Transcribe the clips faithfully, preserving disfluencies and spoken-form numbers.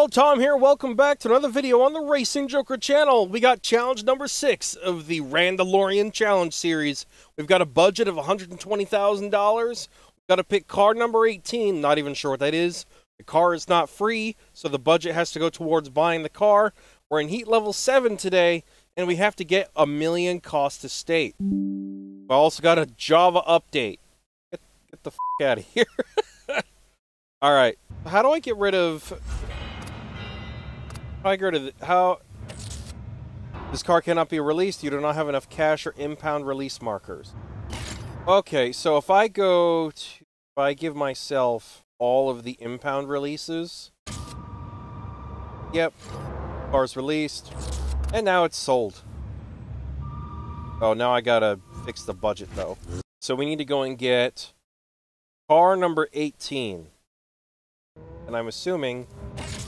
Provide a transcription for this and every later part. all, Tom here. Welcome back to another video on the Racing Joker channel. We got challenge number six of the Randalorian Challenge Series. We've got a budget of one hundred twenty thousand dollars. We've got to pick car number eighteen. Not even sure what that is. The car is not free, so the budget has to go towards buying the car. We're in heat level seven today, and we have to get a million cost to state. We also got a Java update. Get, get the f*** out of here. All right. How do I get rid of... How do I get rid of... The, how... This car cannot be released. You do not have enough cash or impound release markers. Okay, so if I go to... If I give myself all of the impound releases... Yep. Car's released. And now it's sold. Oh, now I gotta fix the budget, though. So we need to go and get... Car number eighteen. And I'm assuming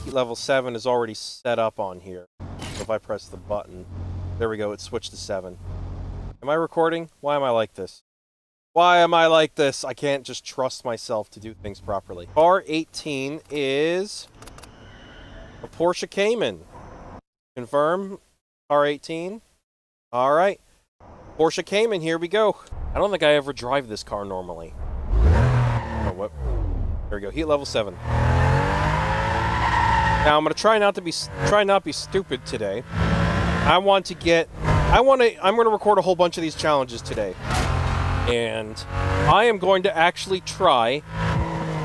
level seven is already set up on here. So if I press the button, there we go, it switched to seven. Am I recording? Why am I like this? Why am I like this? I can't just trust myself to do things properly. Car eighteen is a Porsche Cayman. Confirm, car eighteen. All right, Porsche Cayman, here we go. I don't think I ever drive this car normally. Oh, what? There we go, heat level seven. Now I'm gonna try not to be try not be stupid today. I want to get, I want to, I'm gonna record a whole bunch of these challenges today, and I am going to actually try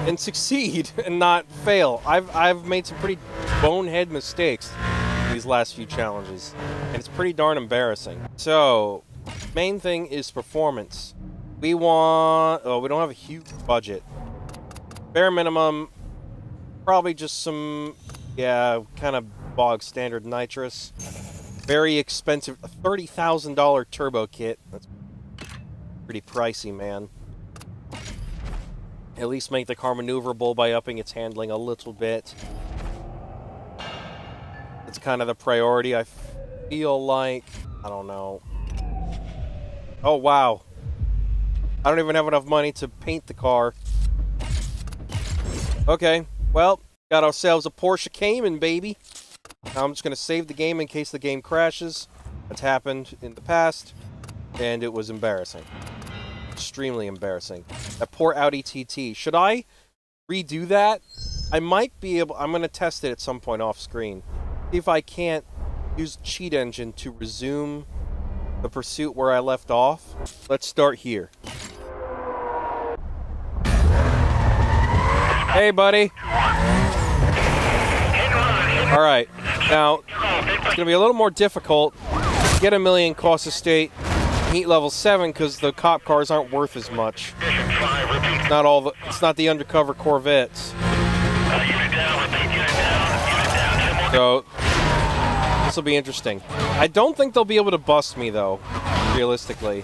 and succeed and not fail. I've I've made some pretty bonehead mistakes these last few challenges, and it's pretty darn embarrassing. So, main thing is performance. We want, oh, we don't have a huge budget. Bare minimum, probably just some. Yeah, kind of bog standard nitrous. Very expensive, a thirty thousand dollar turbo kit. That's pretty pricey, man. At least make the car maneuverable by upping its handling a little bit. It's kind of the priority, I feel like. I don't know. Oh, wow. I don't even have enough money to paint the car. Okay, well... Got ourselves a Porsche Cayman, baby. Now I'm just going to save the game in case the game crashes. That's happened in the past, and it was embarrassing. Extremely embarrassing. That poor Audi T T. Should I redo that? I might be able... I'm going to test it at some point off screen. See if I can't use Cheat Engine to resume the pursuit where I left off. Let's start here. Hey, buddy. All right, now it's going to be a little more difficult to get a million cost of state heat level seven because the cop cars aren't worth as much. It's not all the, it's not the undercover Corvettes. So this will be interesting. I don't think they'll be able to bust me though, realistically,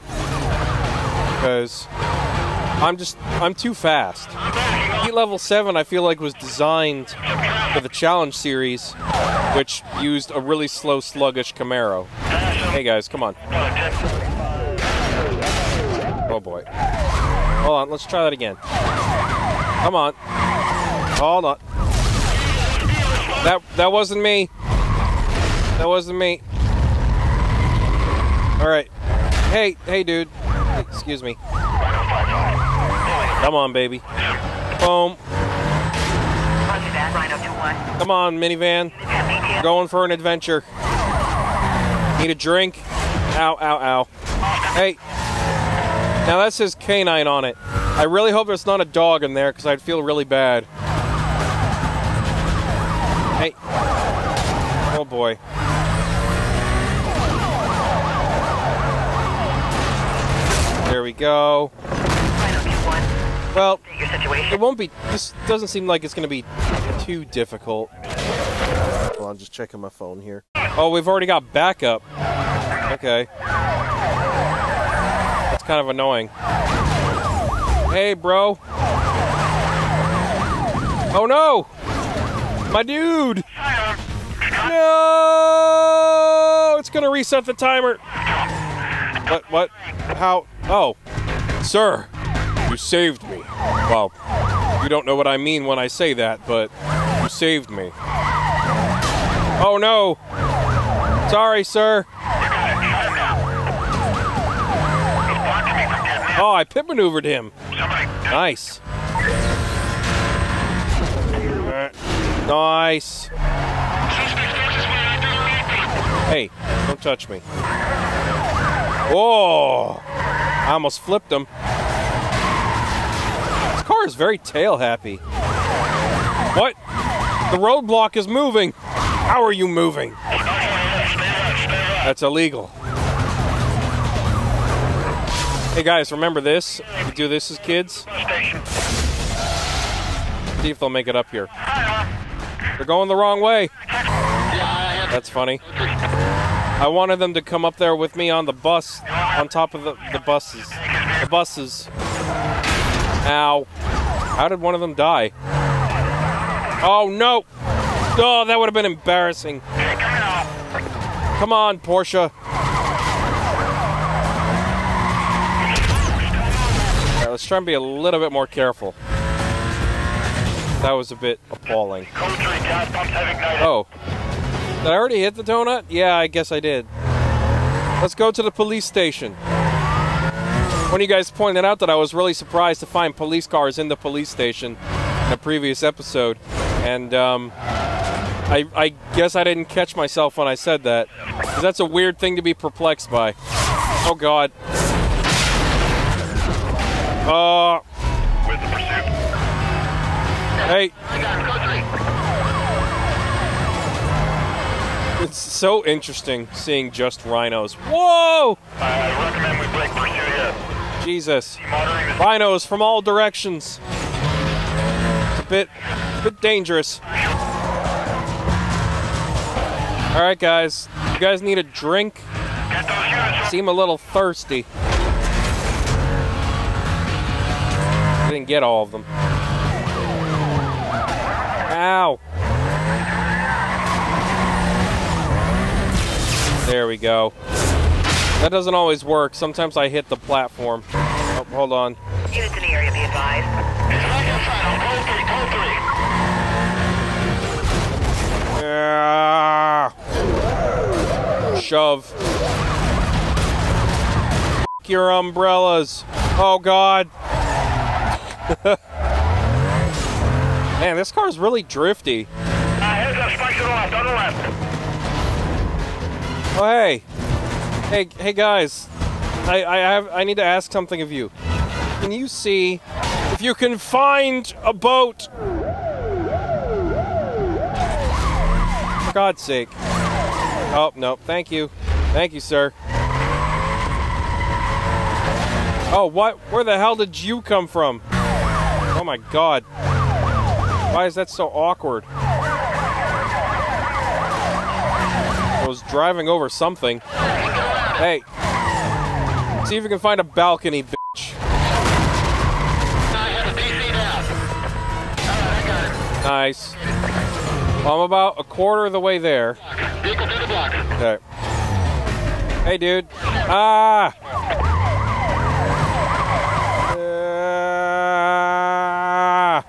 because I'm just I'm too fast. Heat level seven I feel like was designed for the challenge series, which used a really slow, sluggish Camaro. Hey guys, come on. Oh boy. Hold on, let's try that again. Come on. Hold on. That that wasn't me. That wasn't me. Alright. Hey, hey dude. Excuse me. Come on, baby. Boom. Come on, minivan. We're going for an adventure. Need a drink? Ow, ow, ow. Hey. Now that says canine on it. I really hope there's not a dog in there because I'd feel really bad. Hey. Oh boy. There we go. Well, it won't be, this doesn't seem like it's going to be too difficult. Well, I'm just checking my phone here. Oh, we've already got backup. Okay. That's kind of annoying. Hey, bro. Oh, no! My dude! No! It's going to reset the timer. What? What? How? Oh. Sir. You saved me. Well, you don't know what I mean when I say that, but you saved me. Oh no. Sorry, sir. You got it. Shut him down. He's blocking me from getting in. Oh, I pit maneuvered him. Somebody. Nice. Alright. Nice. Hey, don't touch me. Whoa! I almost flipped him. This car is very tail happy. What? The roadblock is moving. How are you moving? That's illegal. Hey guys, remember this? We do this as kids. See if they'll make it up here. They're going the wrong way. That's funny. I wanted them to come up there with me on the bus, on top of the, the buses. The buses. Ow. How did one of them die? Oh, no. Oh, that would have been embarrassing. Come on, Porsche. All right, let's try and be a little bit more careful. That was a bit appalling. Oh. Did I already hit the donut? Yeah, I guess I did. Let's go to the police station. One of you guys pointed out that I was really surprised to find police cars in the police station in a previous episode. And um, I, I guess I didn't catch myself when I said that. 'Cause that's a weird thing to be perplexed by. Oh, God. Uh, With the pursuit. Hey. It's so interesting seeing just rhinos. Whoa! I recommend we break pursuit here. Jesus. Rhinos from all directions. It's a bit, a bit dangerous. Alright guys, you guys need a drink? Seem a little thirsty. I didn't get all of them. Ow! There we go. That doesn't always work. Sometimes I hit the platform. Oh, hold on. Units in the area, be advised. It's right inside on code three, code three. Yeah. Shove. F your umbrellas. Oh, God. Man, this car is really drifty. Uh, here's a spike to the left, on the left. Oh, hey, hey, hey guys, I, I, have, I need to ask something of you. Can you see if you can find a boat? For God's sake. Oh, no, thank you. Thank you, sir. Oh, what? Where the hell did you come from? Oh my God. Why is that so awkward? Was driving over something. Hey, see if you can find a balcony, bitch. Nice. Well, I'm about a quarter of the way there. Okay. Hey, dude. Ah. Uh,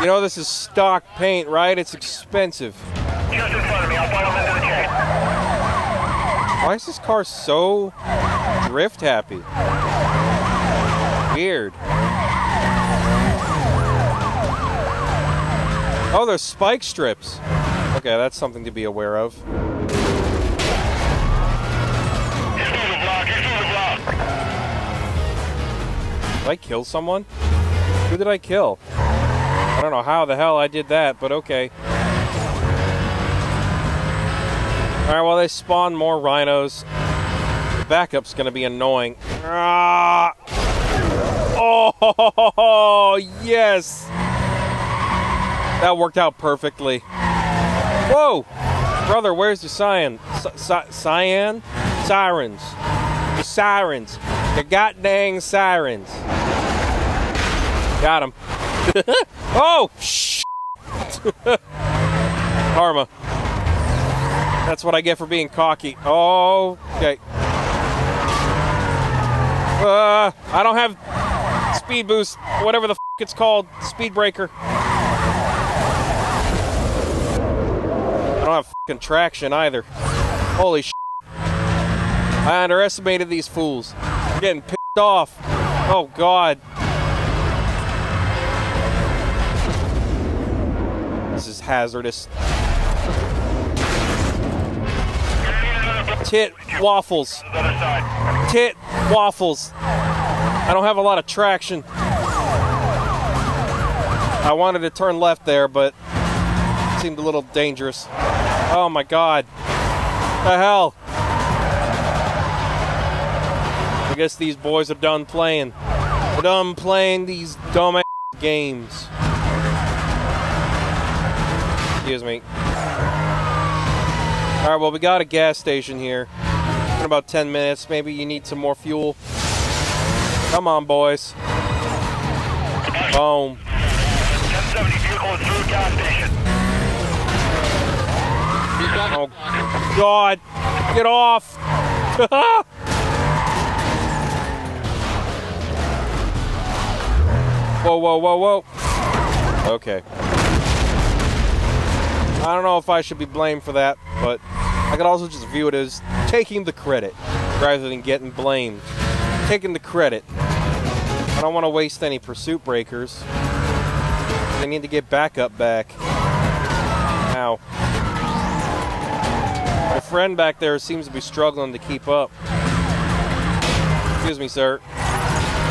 you know this is stock paint, right? It's expensive. Why is this car so drift happy? Weird. Oh, there's spike strips. Okay, that's something to be aware of. Did I kill someone? Who did I kill? I don't know how the hell I did that, but okay. Alright, well, they spawn more rhinos. The backup's gonna be annoying. Ah! Oh, yes! That worked out perfectly. Whoa! Brother, where's the cyan? Cyan? Cyan? Sirens. The sirens. The goddamn sirens. Got him. Oh, shit! Karma. That's what I get for being cocky. Oh, okay. Uh, I don't have speed boost, whatever the f it's called, speed breaker. I don't have traction either. Holy shit. I underestimated these fools. I'm getting pissed off. Oh God. This is hazardous. Tit waffles. Tit waffles. I don't have a lot of traction. I wanted to turn left there, but it seemed a little dangerous. Oh my God. What the hell? I guess these boys are done playing. They're done playing these dumb ass games. Excuse me. Alright, well, we got a gas station here. In about ten minutes, maybe you need some more fuel. Come on, boys. Boom. Oh, God. Get off. Whoa, whoa, whoa, whoa. Okay. I don't know if I should be blamed for that, but I could also just view it as taking the credit rather than getting blamed. Taking the credit. I don't want to waste any pursuit breakers. I need to get back up back. Ow. My friend back there seems to be struggling to keep up. Excuse me, sir.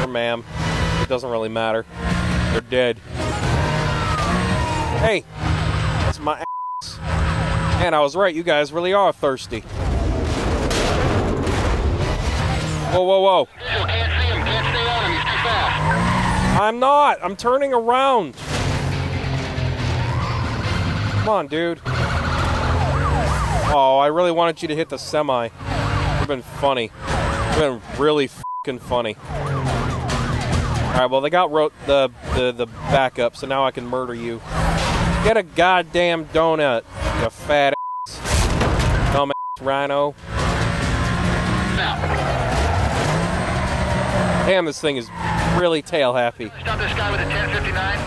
Or ma'am. It doesn't really matter. They're dead. Hey! That's my ass. And I was right, you guys really are thirsty. Whoa, whoa, whoa. Still can't see him, can't stay on him, he's too fast. I'm not, I'm turning around. Come on, dude. Oh, I really wanted you to hit the semi. It would have been funny. It would have been really f***ing funny. Alright, well, they got ro- the, the, the backup, so now I can murder you. Get a goddamn donut. You fat ass, dumb ass rhino. Damn, this thing is really tail happy. Stop this guy with a ten fifty-nine.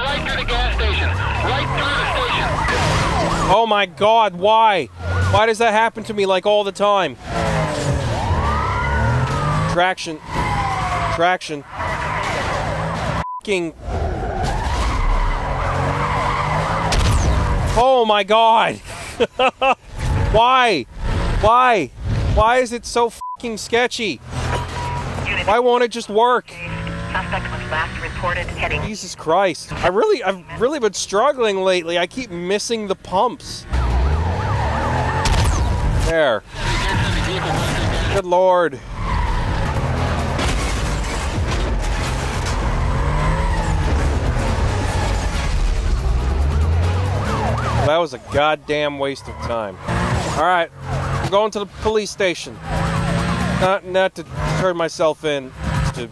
Right through the gas station. Right through the station. Oh my God, why? Why does that happen to me like all the time? Traction. Traction. Fucking. Oh my God! Why? Why? Why is it so f***ing sketchy? Why won't it just work? Suspect was last reported heading. Jesus Christ. I really, I've really been struggling lately. I keep missing the pumps. There. Good Lord. That was a goddamn waste of time. Alright, I'm going to the police station. Not, not to turn myself in, to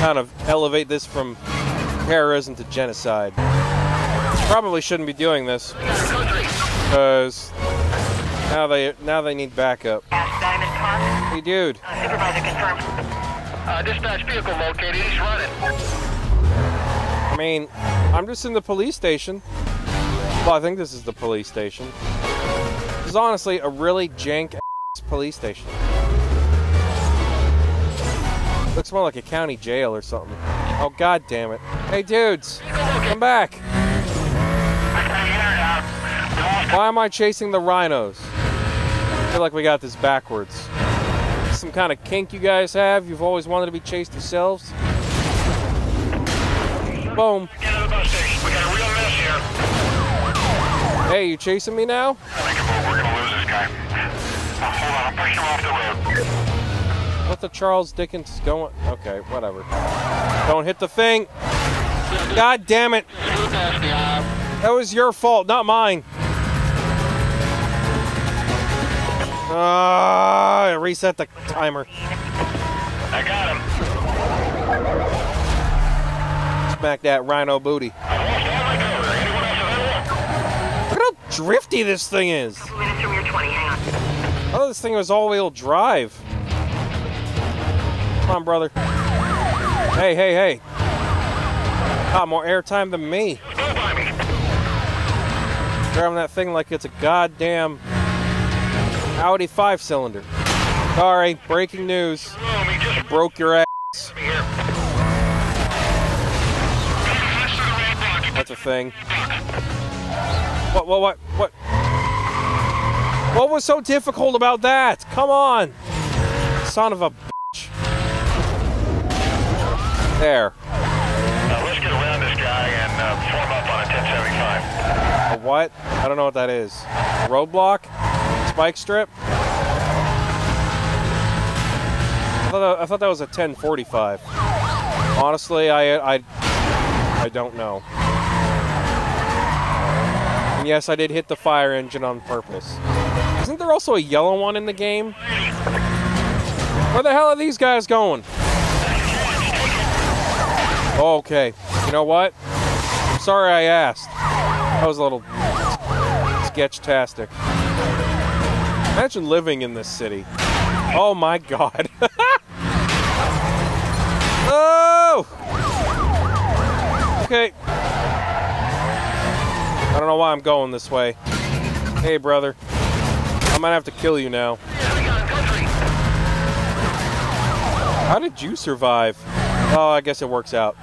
kind of elevate this from terrorism to genocide. Probably shouldn't be doing this, because now they now they need backup. Hey, dude. Uh, supervisor confirmed. Uh, dispatch vehicle located. He's running. I mean, I'm just in the police station. Well, I think this is the police station. This is honestly a really jank ass police station. Looks more like a county jail or something. Oh, God damn it. Hey, dudes, come back. Why am I chasing the rhinos? I feel like we got this backwards. Some kind of kink you guys have? You've always wanted to be chased yourselves? Boom. Get out of the bus station. We got a real mess here. Hey, you chasing me now? I think we're gonna lose this guy. Uh, hold on, I'll push him off the road. What the Charles Dickens is going? Okay, whatever. Don't hit the thing. God damn it! That was your fault, not mine. Ah! Uh, reset the timer. I got him. Smack that rhino booty. Drifty this thing is. I thought this thing was all-wheel drive. Come on, brother. Hey, hey, hey. Got more airtime than me. driving that thing like it's a goddamn Audi five cylinder. Sorry, breaking news. I broke your ass. That's a thing. What, what, what, what? What was so difficult about that? Come on! Son of a bitch. There. Uh, let's get around this guy and uh, form up on a ten seventy-five. A what? I don't know what that is. A roadblock? Spike strip? I thought that, I thought that was a ten forty-five. Honestly, I, I, I don't know. And yes, I did hit the fire engine on purpose. Isn't there also a yellow one in the game? Where the hell are these guys going? Okay. You know what? I'm sorry I asked. That was a little sketch-tastic. Imagine living in this city. Oh my god. Oh! Okay. I don't know why I'm going this way. Hey, brother. I might have to kill you now. How did you survive? Oh, I guess it works out.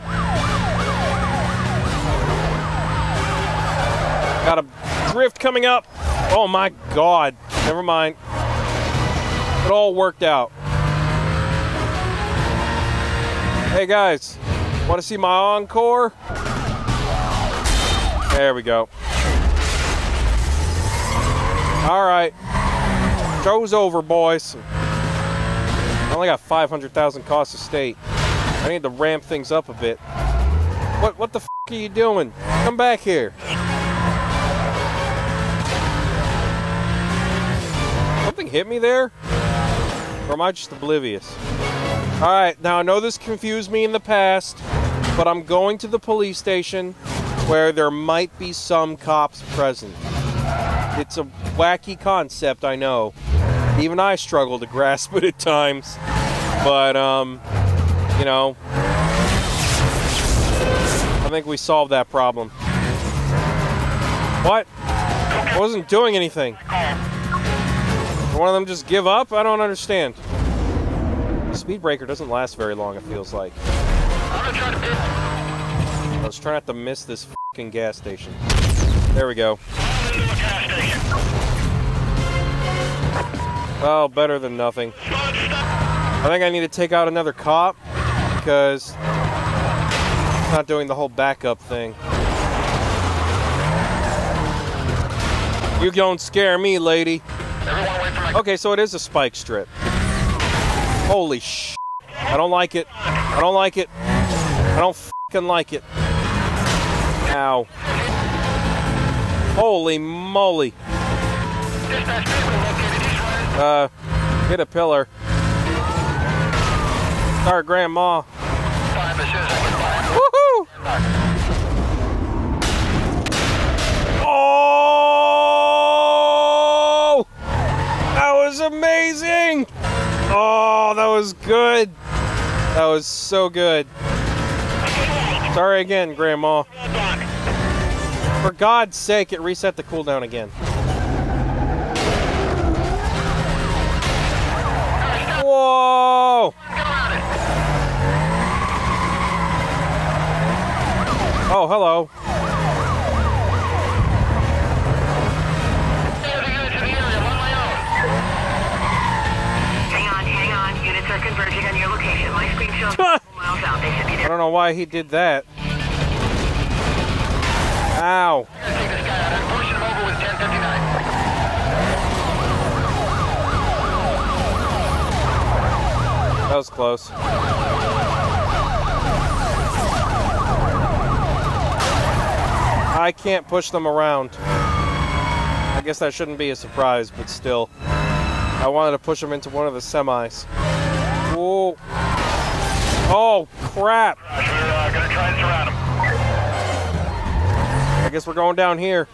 Got a drift coming up. Oh my god. Never mind. It all worked out. Hey guys, want to see my encore? There we go. Alright. Show's over, boys. I only got five hundred thousand costs of state. I need to ramp things up a bit. What what the f are you doing? Come back here. Something hit me there? Or am I just oblivious? Alright, now I know this confused me in the past, but I'm going to the police station where there might be some cops present. It's a wacky concept, I know. Even I struggle to grasp it at times. But, um, you know, I think we solved that problem. What? I wasn't doing anything. Did one of them just give up? I don't understand. The speed breaker doesn't last very long, it feels like. I was trying not to miss this fucking gas station. There we go. Well, better than nothing. I think I need to take out another cop because it's not doing the whole backup thing. You don't scare me, lady. Okay, so it is a spike strip. Holy sh! I don't like it. I don't like it. I don't fucking like it. Ow. Holy moly. Uh, hit a pillar. Our grandma. Woohoo! Oh! That was amazing! Oh, that was good. That was so good. Sorry again, grandma. For God's sake, it reset the cooldown again. Whoa! Oh, hello. Hang on, hang on. Units are converging on your location. My screen shows miles out. They should be there. I don't know why he did that. Ow. That was close. I can't push them around. I guess that shouldn't be a surprise, but still. I wanted to push them into one of the semis. Whoa. Oh, crap. We're uh, going to try and surround them. I guess we're going down here.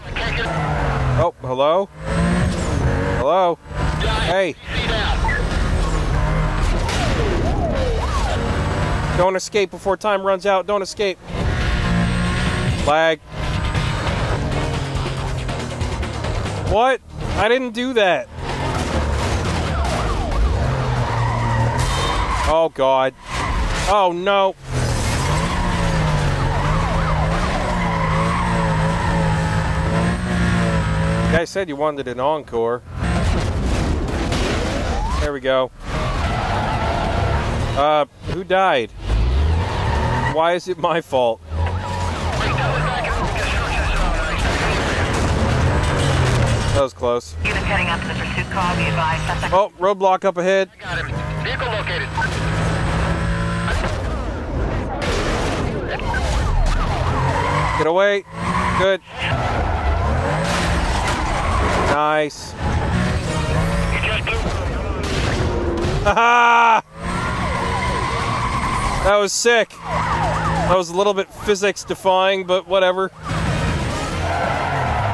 Oh, hello? Hello? Hey. Don't escape before time runs out. Don't escape. Lag. What? I didn't do that. Oh God. Oh no. You guys said you wanted an encore. There we go. Uh, who died? Why is it my fault? That was close. Units heading up to the pursuit call. Be advised. Oh, roadblock up ahead. I got it. Vehicle located. Get away. Good. Nice. You just blew. Haha! That was sick. That was a little bit physics defying, but whatever.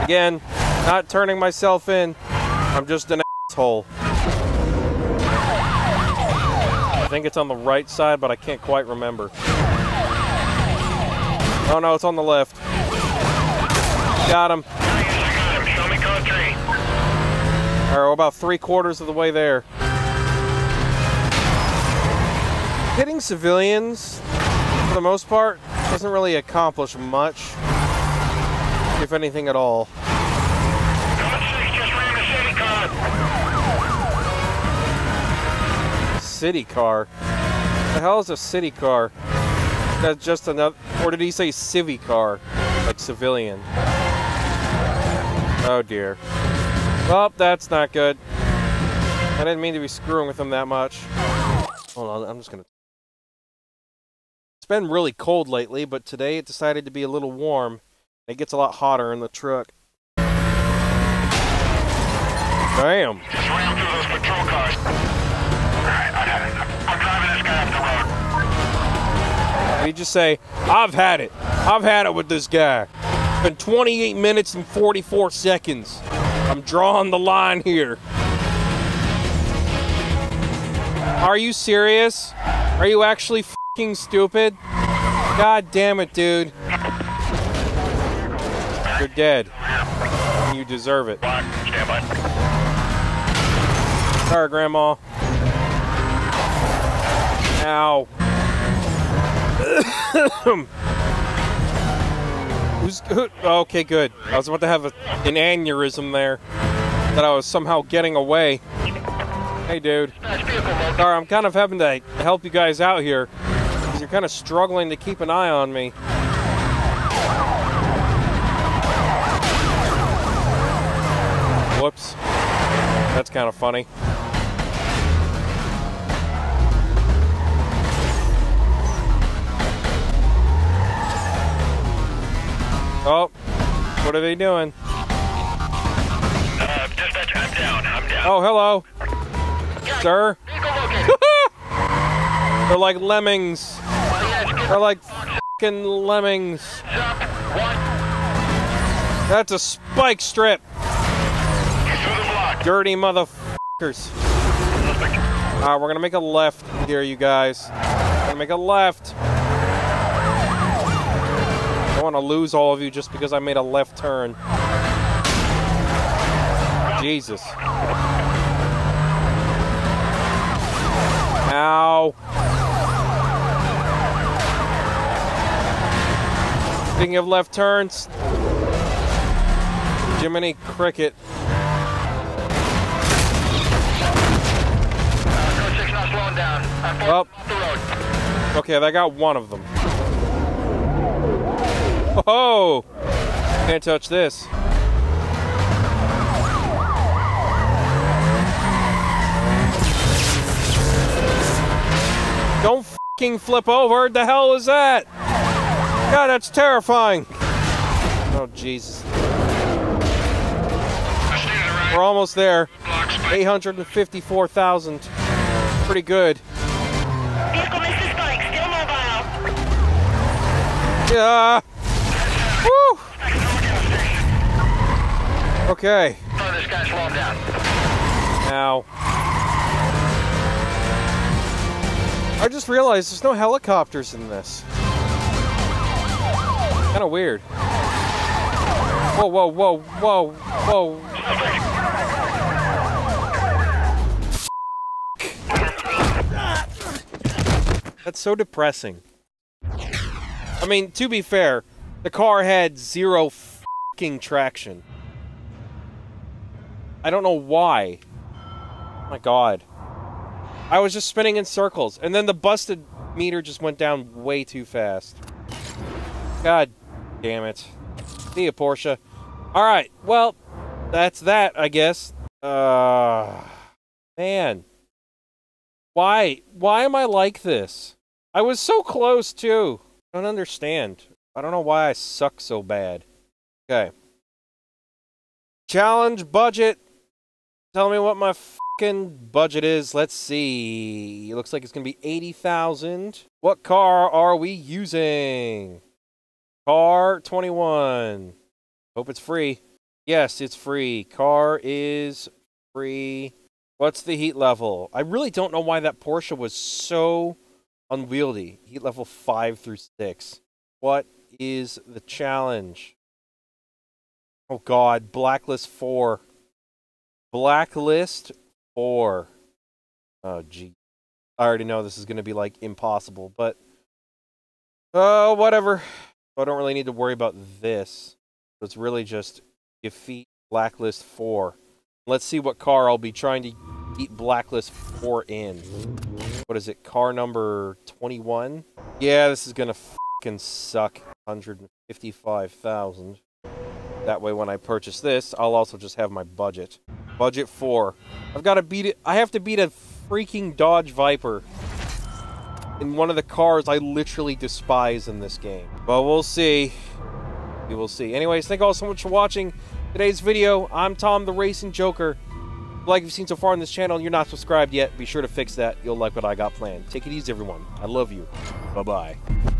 Again. Not turning myself in. I'm just an asshole. I think it's on the right side, but I can't quite remember. Oh no, it's on the left. Got him. Show me code three. All right, we're about three quarters of the way there. Hitting civilians, for the most part, doesn't really accomplish much, if anything at all. City car. The hell is a city car? That's just another, or did he say civvy car? Like civilian. Oh dear. Well, that's not good. I didn't mean to be screwing with him that much. Hold on, I'm just gonna... It's been really cold lately, but today it decided to be a little warm. It gets a lot hotter in the truck. Damn. Just ran through those patrol cars. I'm driving this guy off the road. You just say, I've had it. I've had it with this guy. It's been twenty-eight minutes and forty-four seconds. I'm drawing the line here. Are you serious? Are you actually f***ing stupid? God damn it, dude. You're dead. And you deserve it. Stand by. Sorry, Grandma. Ow. Who's good? Okay, good. I was about to have a, an aneurysm there that I was somehow getting away. Hey, dude. Sorry, I'm kind of having to help you guys out here because you're kind of struggling to keep an eye on me. Whoops. That's kind of funny. Oh, what are they doing? Uh, dispatch, I'm down, I'm down. Oh, hello. Yeah, sir? They're like lemmings. They're like fucking lemmings. That's a spike strip. Dirty motherfuckers. Alright, we're gonna make a left here, you guys. We're gonna make a left. I want to lose all of you just because I made a left turn. Jesus. Ow. Speaking of left turns, Jiminy Cricket. Oh. Okay, I got one of them. Oh! Can't touch this. Don't fucking flip over! What the hell is that? God, that's terrifying! Oh, Jesus. We're almost there. eight hundred fifty-four thousand. Pretty good. Vehicle missed his bike. Still mobile. Yeah! Woo! Okay. Oh, this guy's slowed down. Now. I just realized there's no helicopters in this. Kind of weird. Whoa, whoa, whoa, whoa, whoa, That's so depressing. I mean, to be fair, the car had zero fucking traction. I don't know why. Oh my god. I was just spinning in circles, and then the busted meter just went down way too fast. God damn it. See ya, Porsche. Alright, well, that's that, I guess. Uh, man. Why? Why am I like this? I was so close, too. I don't understand. I don't know why I suck so bad. Okay. Challenge budget. Tell me what my fucking budget is. Let's see. It looks like it's going to be eighty thousand. What car are we using? Car twenty-one. Hope it's free. Yes, it's free. Car is free. What's the heat level? I really don't know why that Porsche was so unwieldy. Heat level five through six. What is the challenge? Oh god, Blacklist four. Blacklist four. Oh gee. I already know this is going to be like impossible, but... Oh, uh, whatever. I don't really need to worry about this. It's really just defeat Blacklist four. Let's see what car I'll be trying to eat Blacklist four in. What is it? Car number twenty-one? Yeah, this is gonna fucking suck. one hundred fifty-five thousand. That way when I purchase this, I'll also just have my budget. Budget four. I've gotta beat it. I have to beat a freaking Dodge Viper. In one of the cars I literally despise in this game. But we'll see. We will see. Anyways, thank you all so much for watching today's video. I'm Tom the Racing Joker. Like you've seen so far on this channel and you're not subscribed yet, be sure to fix that. You'll like what I got planned. Take it easy, everyone. I love you. Bye-bye.